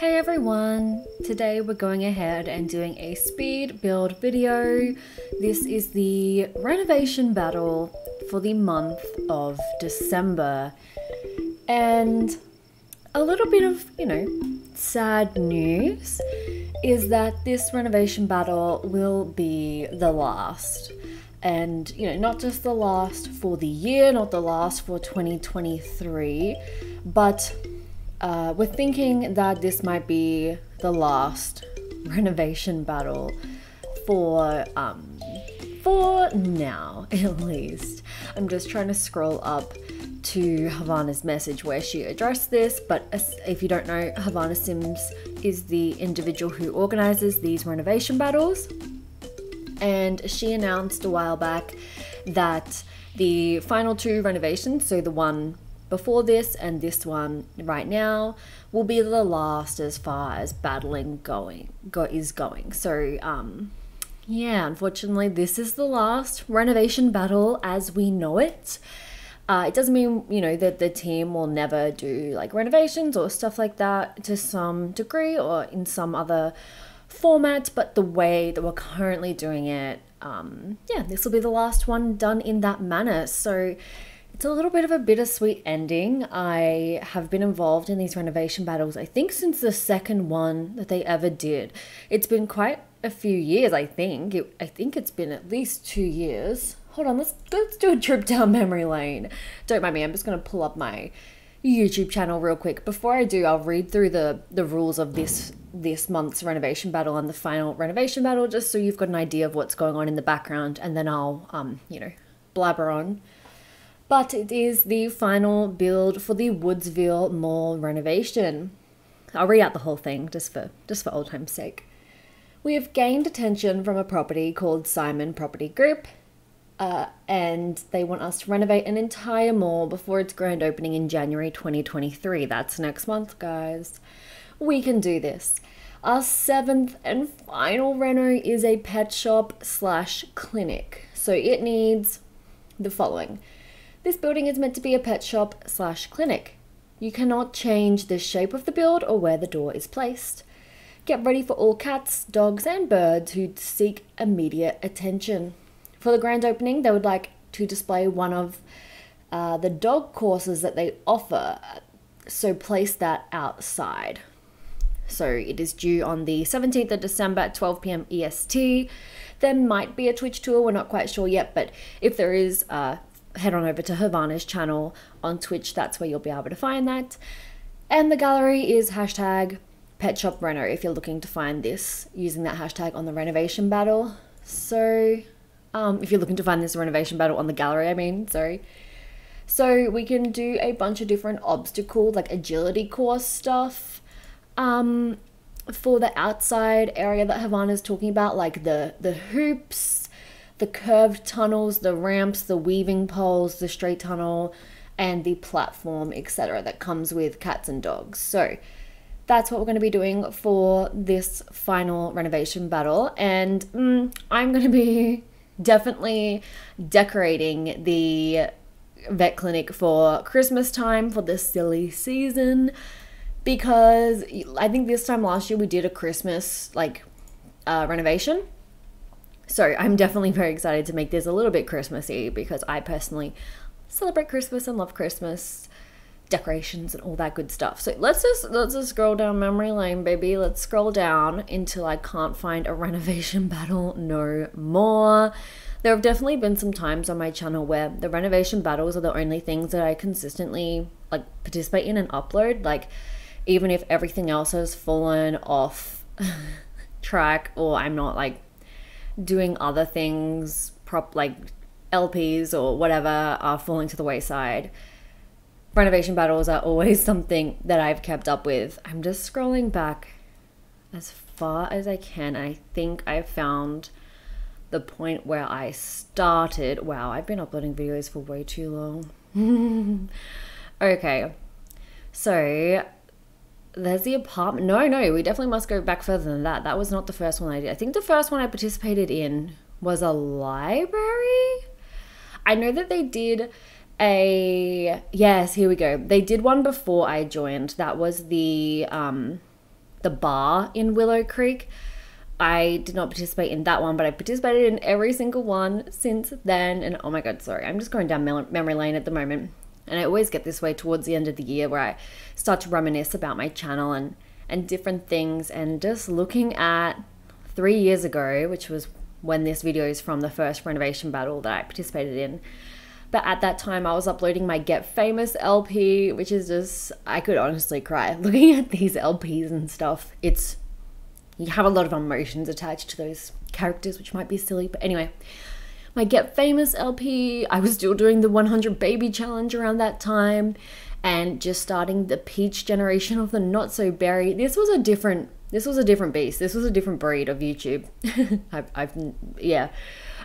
Hey everyone, today we're going ahead and doing a speed build video. This is the renovation battle for the month of December. And a little bit of, you know, sad news is that this renovation battle will be the last. And, you know, not just the last for the year, not the last for 2023, but we're thinking that this might be the last renovation battle for now, at least. I'm just trying to scroll up to Havana's message where she addressed this, but if you don't know, Havana Sims is the individual who organizes these renovation battles, and she announced a while back that the final two renovations, so the one before this and this one right now, will be the last as far as battling is going. So yeah, unfortunately this is the last renovation battle as we know it. It doesn't mean, you know, that the team will never do like renovations or stuff like that to some degree or in some other format, but the way that we're currently doing it, yeah, this will be the last one done in that manner. So it's a little bit of a bittersweet ending. I have been involved in these renovation battles, I think, since the second one that they ever did. It's been quite a few years, I think. I think it's been at least 2 years. Hold on, let's do a trip down memory lane. Don't mind me, I'm just going to pull up my YouTube channel real quick. Before I do, I'll read through the rules of this month's renovation battle and the final renovation battle, just so you've got an idea of what's going on in the background, and then I'll, you know, blabber on. But it is the final build for the Woodsville Mall renovation. I'll read out the whole thing just for old time's sake. We have gained attention from a property called Simon Property Group, and they want us to renovate an entire mall before its grand opening in January 2023. That's next month, guys. We can do this. Our seventh and final reno is a pet shop slash clinic. So it needs the following. This building is meant to be a pet shop slash clinic. You cannot change the shape of the build or where the door is placed. Get ready for all cats, dogs, and birds who seek immediate attention. For the grand opening, they would like to display one of the dog courses that they offer, so place that outside. So it is due on the 17th of December at 12 p.m. EST. There might be a Twitch tour, we're not quite sure yet, but if there is, head on over to Havana's channel on Twitch. That's where you'll be able to find that. And the gallery is #PetShopReno if you're looking to find this using that hashtag on the renovation battle. So if you're looking to find this renovation battle on the gallery, I mean, sorry. So we can do a bunch of different obstacles, like agility course stuff, for the outside area that Havana's talking about, like the hoops, the curved tunnels, the ramps, the weaving poles, the straight tunnel, and the platform, etc. that comes with cats and dogs. So that's what we're going to be doing for this final renovation battle. And I'm going to be definitely decorating the vet clinic for Christmas time, for the silly season, because I think this time last year we did a Christmas like renovation. So I'm definitely very excited to make this a little bit Christmassy, because I personally celebrate Christmas and love Christmas decorations and all that good stuff. So let's just scroll down memory lane, baby. Let's scroll down until I can't find a renovation battle no more. There have definitely been some times on my channel where the renovation battles are the only things that I consistently like participate in and upload. Like even if everything else has fallen off track, or I'm not like doing other things, like LPs or whatever are falling to the wayside, renovation battles are always something that I've kept up with. I'm just scrolling back as far as I can. I think I found the point where I started. Wow, I've been uploading videos for way too long. Okay, so there's the apartment. No, we definitely must go back further than that. That was not the first one I did. I think the first one I participated in was a library. I know that they did yes, here we go. They did one before I joined. That was the the bar in Willow Creek. I did not participate in that one, but I participated in every single one since then. And oh my God, sorry, I'm just going down memory lane at the moment. And I always get this way towards the end of the year where I start to reminisce about my channel and different things. And just looking at 3 years ago, which was when this video is from, the first renovation battle that I participated in. But at that time I was uploading my Get Famous LP, which is just, I could honestly cry looking at these LPs and stuff. It's, you have a lot of emotions attached to those characters, which might be silly, but anyway, my Get Famous LP, I was still doing the 100 Baby Challenge around that time, and just starting the peach generation of the Not So Berry. This was a different beast. This was a different breed of YouTube. Yeah.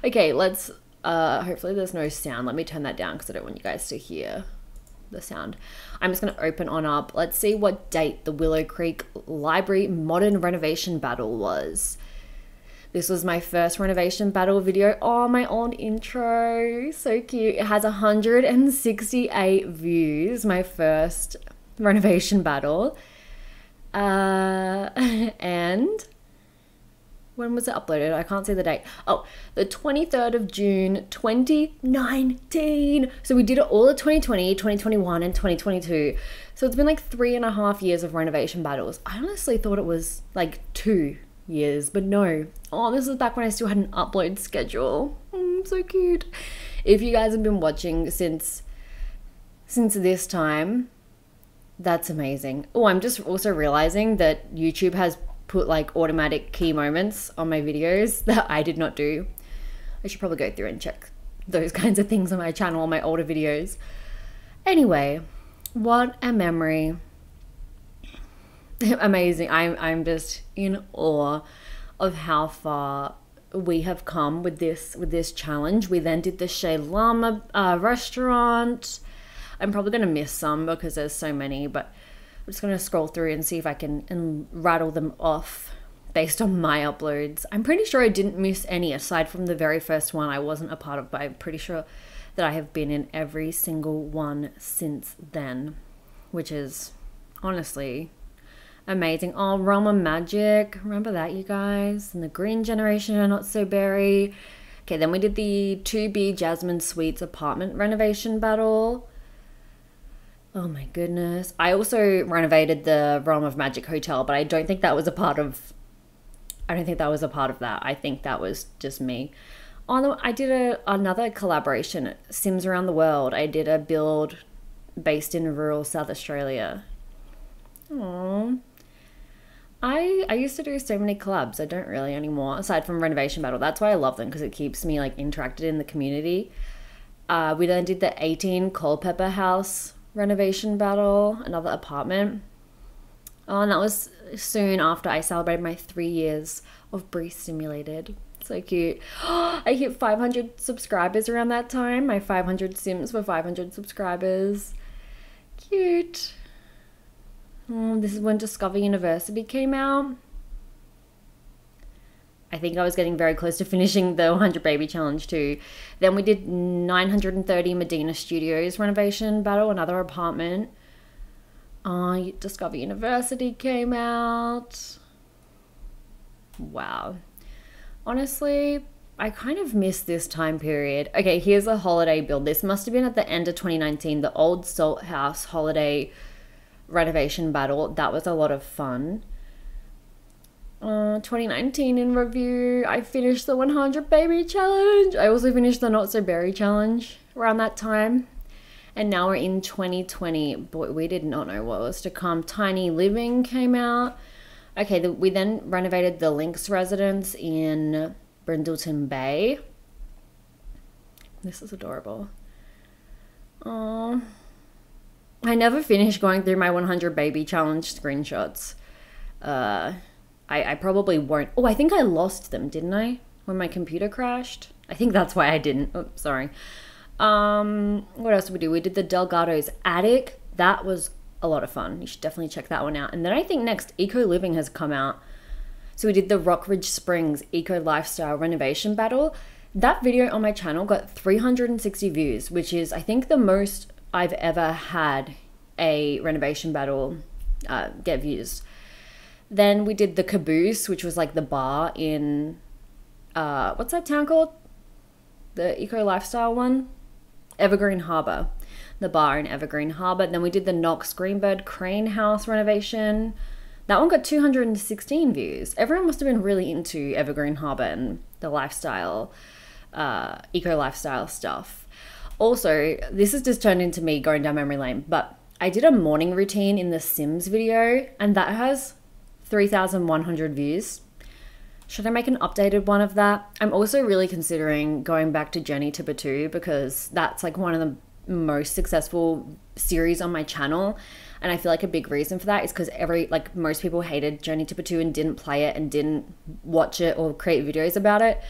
Okay, let's, hopefully there's no sound. Let me turn that down because I don't want you guys to hear the sound. I'm just going to open on up. Let's see what date the Willow Creek Library Modern Renovation Battle was. This was my first renovation battle video. Oh, my own intro. So cute. It has 168 views, my first renovation battle. And when was it uploaded? I can't see the date. Oh, the 23rd of June, 2019. So we did it all of 2020, 2021, and 2022. So it's been like 3.5 years of renovation battles. I honestly thought it was like 2 years, but no. Oh, this is back when I still had an upload schedule. So cute. If you guys have been watching since this time, that's amazing. Oh, I'm just also realizing that YouTube has put like automatic key moments on my videos that I did not do. I should probably go through and check those kinds of things on my channel, on my older videos. Anyway, what a memory. Amazing. I'm just in awe of how far we have come with this challenge. We then did the Shea Llama restaurant. I'm probably going to miss some because there's so many, but I'm just going to scroll through and see if I can rattle them off based on my uploads. I'm pretty sure I didn't miss any aside from the very first one I wasn't a part of, but I'm pretty sure that I have been in every single one since then, which is honestly amazing. Oh, Realm of Magic. Remember that, you guys? And the Green Generation are Not So Berry. Okay, then we did the 2B Jasmine Suites apartment renovation battle. Oh my goodness. I also renovated the Realm of Magic Hotel, but I don't think that was a part of, that. I think that was just me. Oh, I did another collaboration, Sims Around the World. I did a build based in rural South Australia. Aww. I used to do so many collabs. I don't really anymore, aside from Renovation Battle. That's why I love them, because it keeps me like interacted in the community. We then did the 18 Culpepper House renovation battle, another apartment. Oh, and that was soon after I celebrated my 3 years of Bree Simulated. So cute. Oh, I hit 500 subscribers around that time. My 500 Sims were 500 subscribers. Cute. Oh, this is when Discover University came out. I think I was getting very close to finishing the 100 Baby Challenge too. Then we did 930 Medina Studios renovation battle, another apartment. Discover University came out. Wow. Honestly, I kind of missed this time period. Okay, here's a holiday build. This must have been at the end of 2019, the old Salt House holiday renovation battle. That was a lot of fun. 2019 in review, I finished the 100 Baby Challenge. I also finished the Not So Berry Challenge around that time. And now we're in 2020. Boy, we did not know what was to come. Tiny Living came out. Okay, we then renovated the Lynx residence in Brindleton Bay. This is adorable. Aww. I never finished going through my 100 Baby Challenge screenshots. I probably won't. Oh, I think I lost them, didn't I? When my computer crashed? I think that's why I didn't. Oh, sorry. What else did we do? We did the Delgado's attic. That was a lot of fun. You should definitely check that one out. And then I think next, Eco Living has come out. So we did the Rockridge Springs Eco Lifestyle Renovation Battle. That video on my channel got 360 views, which is, I think, the most I've ever had a renovation battle get views. Then we did the Caboose, which was like the bar in, what's that town called? The eco lifestyle one? Evergreen Harbor. The bar in Evergreen Harbor. Then we did the Knox Greenbird Crane House renovation. That one got 216 views. Everyone must have been really into Evergreen Harbor and the lifestyle, eco lifestyle stuff. Also, this has just turned into me going down memory lane, but I did a morning routine in the Sims video and that has 3,100 views. Should I make an updated one of that? I'm also really considering going back to Journey to Batuu because that's like one of the most successful series on my channel. And I feel like a big reason for that is because most people hated Journey to Batuu and didn't play it and didn't watch it or create videos about it.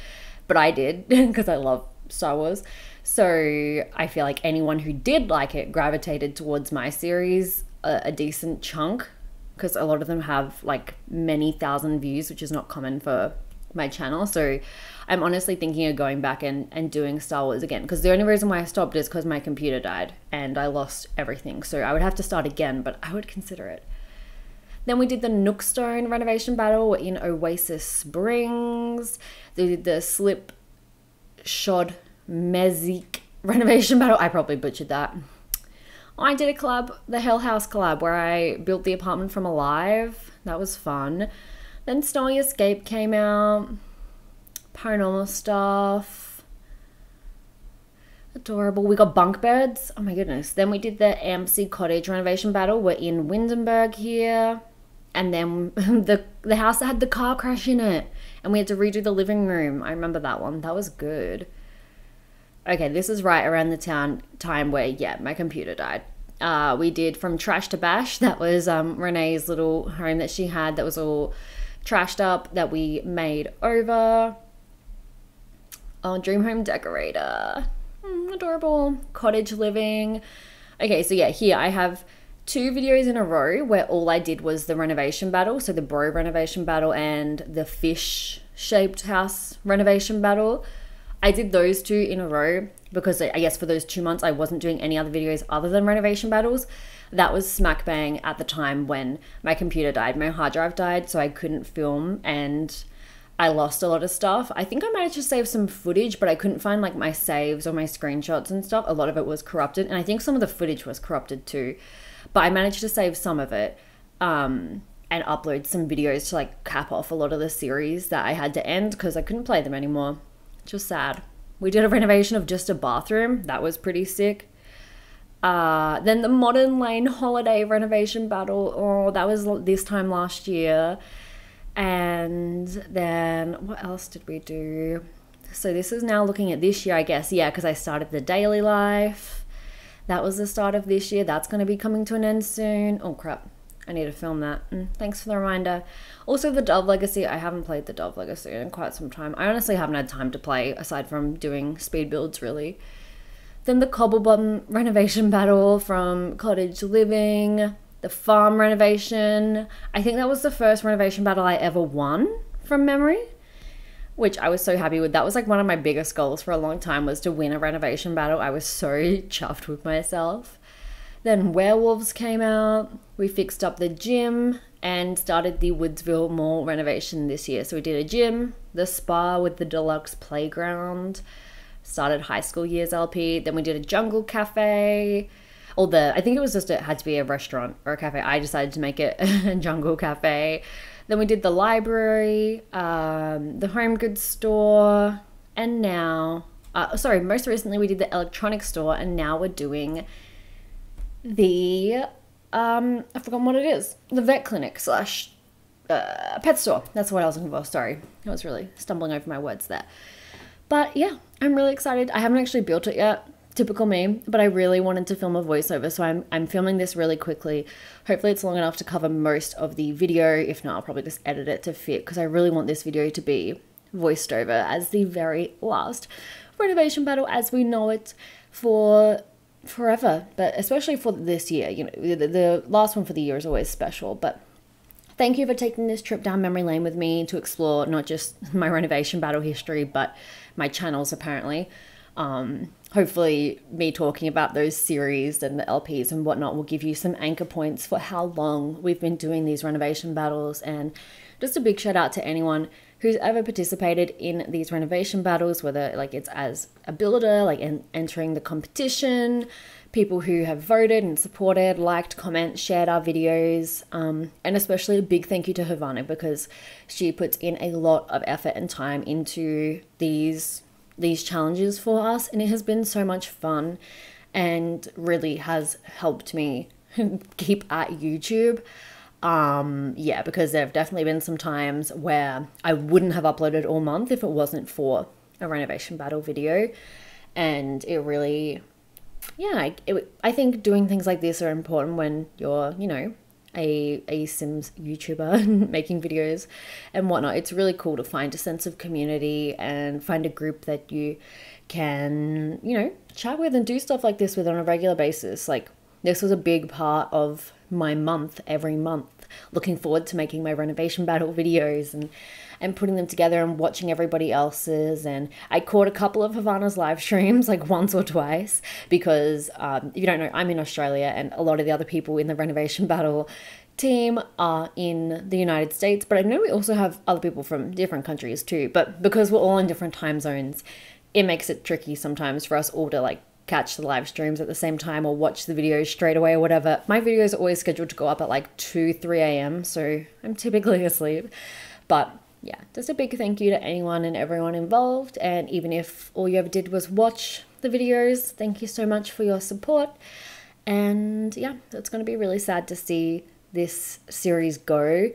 But I did because I love Star Wars. So I feel like anyone who did like it gravitated towards my series a decent chunk, because a lot of them have like many thousand views, which is not common for my channel. So I'm honestly thinking of going back and doing Star Wars again, because the only reason why I stopped is because my computer died and I lost everything. So I would have to start again, but I would consider it. Then we did the Nookstone renovation battle in Oasis Springs. They did the Slip Shod Mezik renovation battle. I probably butchered that. I did a collab, the Hell House collab, where I built the apartment from alive. That was fun. Then Snowy Escape came out. Paranormal stuff. Adorable. We got bunk beds. Oh my goodness. Then we did the AMC Cottage renovation battle. We're in Windenburg here. And then the house that had the car crash in it. And we had to redo the living room. I remember that one. That was good. Okay, this is right around the time where, yeah, my computer died. We did From Trash to Bash. That was Renee's little home that she had that was all trashed up that we made over. Oh, Dream Home Decorator. Adorable. Cottage Living. Okay, so yeah, here I have two videos in a row where all I did was the renovation battle. So the bro renovation battle and the fish-shaped house renovation battle. I did those two in a row because I guess for those 2 months I wasn't doing any other videos other than renovation battles. That was smack bang at the time when my computer died. My hard drive died, so I couldn't film and I lost a lot of stuff. I think I managed to save some footage, but I couldn't find like my saves or my screenshots and stuff. A lot of it was corrupted, and I think some of the footage was corrupted too, but I managed to save some of it and upload some videos to like cap off a lot of the series that I had to end because I couldn't play them anymore. Just sad. We did a renovation of just a bathroom. That was pretty sick. Then the Modern Lane holiday renovation battle. Oh, that was this time last year. And then what else did we do? So this is now looking at this year, I guess. Yeah, because I started the daily life. That was the start of this year. That's going to be coming to an end soon. Oh, crap. I need to film that. Thanks for the reminder. Also, the Dove Legacy. I haven't played the Dove Legacy in quite some time. I honestly haven't had time to play, aside from doing speed builds, really. Then the Cobblebottom renovation battle from Cottage Living. The farm renovation. I think that was the first renovation battle I ever won, from memory, which I was so happy with. That was like one of my biggest goals for a long time, was to win a renovation battle. I was so chuffed with myself. Then werewolves came out. We fixed up the gym and started the Woodsville Mall renovation this year. So we did a gym, the spa with the deluxe playground, started high school years LP. Then we did a jungle cafe. I think it was just, it had to be a restaurant or a cafe. I decided to make it a jungle cafe. Then we did the library, the home goods store. And now, most recently we did the electronics store, and now we're doing the I forgot what it is, the vet clinic slash pet store. That's what I was looking for. Sorry, I was really stumbling over my words there. But yeah, I'm really excited. I haven't actually built it yet, typical me, but I really wanted to film a voiceover, so I'm filming this really quickly. Hopefully it's long enough to cover most of the video. If not, I'll probably just edit it to fit, because I really want this video to be voiced over as the very last renovation battle as we know it for forever, but especially for this year. You know, the last one for the year is always special. But thank you for taking this trip down memory lane with me to explore not just my renovation battle history, but my channels apparently. Hopefully me talking about those series and the LPs and whatnot will give you some anchor points for how long we've been doing these renovation battles. And just a big shout out to anyone who's ever participated in these renovation battles, whether like it's as a builder, like entering the competition, people who have voted and supported, liked, comment, shared our videos, and especially a big thank you to Havana, because she puts in a lot of effort and time into these challenges for us, and it has been so much fun and really has helped me keep at YouTube. Yeah, because there have definitely been some times where I wouldn't have uploaded all month if it wasn't for a renovation battle video, and it really, yeah, I think doing things like this are important when you're, you know, a Sims YouTuber making videos and whatnot. It's really cool to find a sense of community and find a group that you can, you know, chat with and do stuff like this with on a regular basis. Like, this was a big part of my month every month, looking forward to making my renovation battle videos and putting them together and watching everybody else's. And I caught a couple of Havana's live streams, like once or twice, because if you don't know, I'm in Australia and a lot of the other people in the renovation battle team are in the United States, but I know we also have other people from different countries too, but because we're all in different time zones, it makes it tricky sometimes for us all to like catch the live streams at the same time or watch the videos straight away or whatever. My videos are always scheduled to go up at like 2-3 a.m. so I'm typically asleep. But yeah, just a big thank you to anyone and everyone involved, and even if all you ever did was watch the videos, thank you so much for your support. And yeah, it's going to be really sad to see this series go,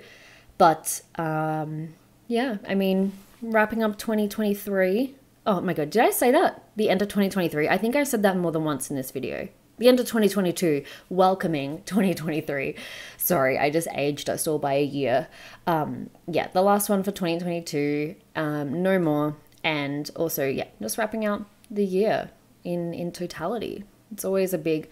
but yeah, I mean, wrapping up 2023. Oh my god, did I say that? The end of 2023. I think I said that more than once in this video. The end of 2022, welcoming 2023. Sorry, I just aged us all by a year. Yeah, the last one for 2022, no more. And also, yeah, just wrapping out the year in totality. It's always a big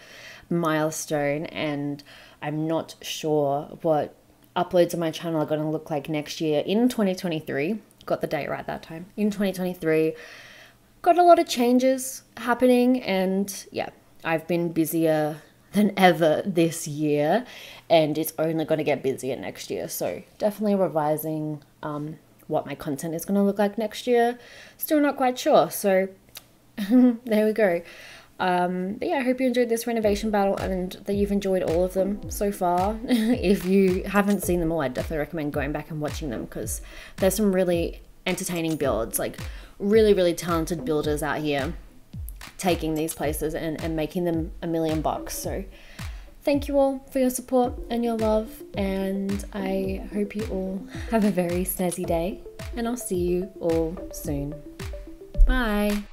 milestone, and I'm not sure what uploads of my channel are going to look like next year in 2023. Got the date right that time. In 2023, got a lot of changes happening, and yeah, I've been busier than ever this year, and it's only going to get busier next year. So definitely revising what my content is going to look like next year. Still not quite sure, so there we go. But yeah, I hope you enjoyed this renovation battle and that you've enjoyed all of them so far. If you haven't seen them all, I'd definitely recommend going back and watching them, because there's some really entertaining builds, like really talented builders out here taking these places and making them $1 million bucks. So thank you all for your support and your love, and I hope you all have a very snazzy day, and I'll see you all soon. Bye.